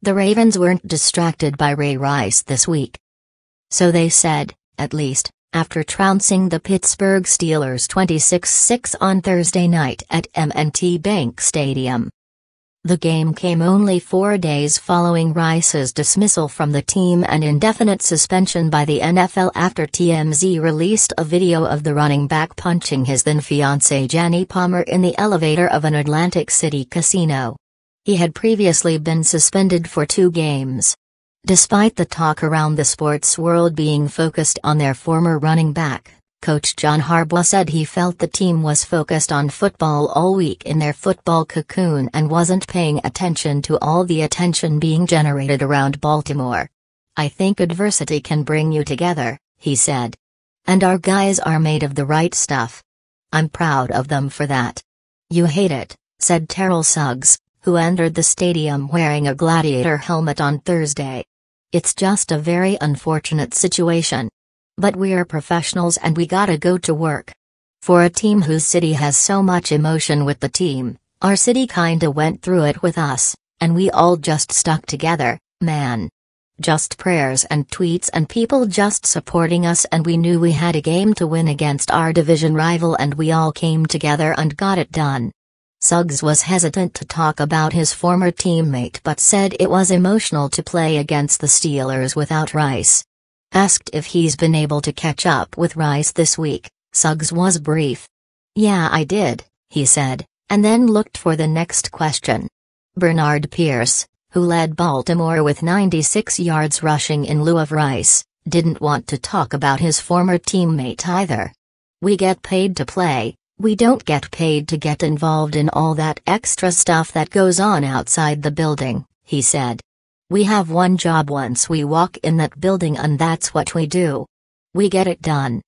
The Ravens weren't distracted by Ray Rice this week. So they said, at least, after trouncing the Pittsburgh Steelers 26-6 on Thursday night at M&T Bank Stadium. The game came only 4 days following Rice's dismissal from the team and indefinite suspension by the NFL after TMZ released a video of the running back punching his then-fiancée Janay Palmer in the elevator of an Atlantic City casino. He had previously been suspended for 2 games. Despite the talk around the sports world being focused on their former running back, coach John Harbaugh said he felt the team was focused on football all week in their football cocoon and wasn't paying attention to all the attention being generated around Baltimore. "I think adversity can bring you together," he said. "And our guys are made of the right stuff. I'm proud of them for that." "You hate it," said Terrell Suggs, who entered the stadium wearing a gladiator helmet on Thursday. "It's just a very unfortunate situation. But we're professionals and we gotta go to work." For a team whose city has so much emotion with the team, "Our city kinda went through it with us, and we all just stuck together, man. Just prayers and tweets and people just supporting us, and we knew we had a game to win against our division rival, and we all came together and got it done." Suggs was hesitant to talk about his former teammate but said it was emotional to play against the Steelers without Rice. Asked if he's been able to catch up with Rice this week, Suggs was brief. "Yeah, I did," he said, and then looked for the next question. Bernard Pierce, who led Baltimore with 96 yards rushing in lieu of Rice, didn't want to talk about his former teammate either. "We get paid to play. We don't get paid to get involved in all that extra stuff that goes on outside the building," he said. "We have one job once we walk in that building, and that's what we do. We get it done."